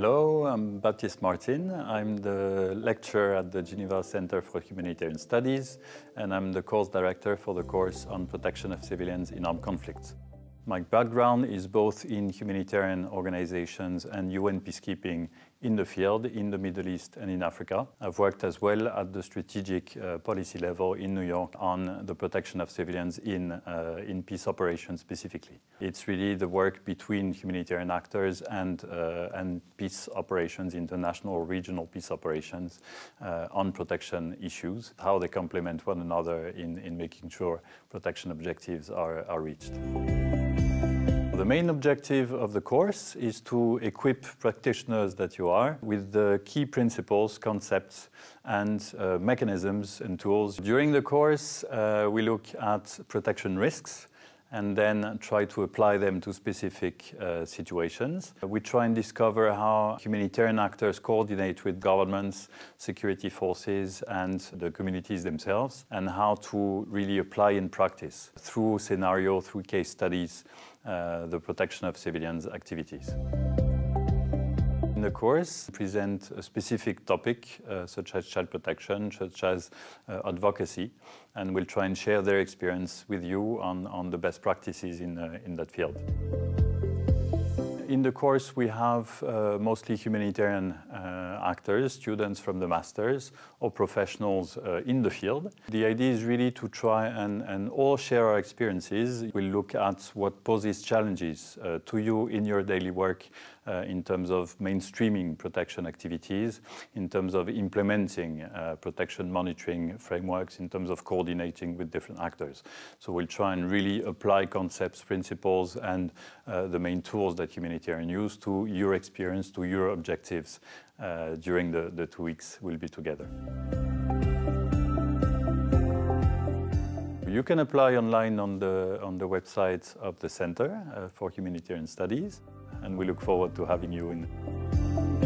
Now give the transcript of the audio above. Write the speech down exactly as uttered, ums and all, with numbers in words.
Hello, I'm Baptiste Martin. I'm the lecturer at the Geneva Center for Humanitarian Studies, and I'm the course director for the course on protection of civilians in armed conflict. My background is both in humanitarian organizations and U N peacekeeping in the field, in the Middle East and in Africa. I've worked as well at the strategic uh, policy level in New York on the protection of civilians in, uh, in peace operations specifically. It's really the work between humanitarian actors and, uh, and peace operations, international or regional peace operations uh, on protection issues, how they complement one another in, in making sure protection objectives are, are reached. The main objective of the course is to equip practitioners that you are with the key principles, concepts, and uh, mechanisms and tools. During the course, uh, we look at protection risks and then try to apply them to specific uh, situations. We try and discover how humanitarian actors coordinate with governments, security forces, and the communities themselves, and how to really apply in practice through scenario, through case studies, uh, the protection of civilians' activities. In the course, we present a specific topic, uh, such as child protection, such as uh, advocacy, and we'll try and share their experience with you on, on the best practices in, uh, in that field. In the course, we have uh, mostly humanitarian uh, actors, students from the masters or professionals uh, in the field. The idea is really to try and, and all share our experiences. We'll look at what poses challenges uh, to you in your daily work uh, in terms of mainstreaming protection activities, in terms of implementing uh, protection monitoring frameworks, in terms of coordinating with different actors. So we'll try and really apply concepts, principles, and uh, the main tools that humanitarian use to your experience, to your objectives uh, during the, the two weeks we'll be together. You can apply online on the, on the website of the Center uh, for Humanitarian Studies, and we look forward to having you in.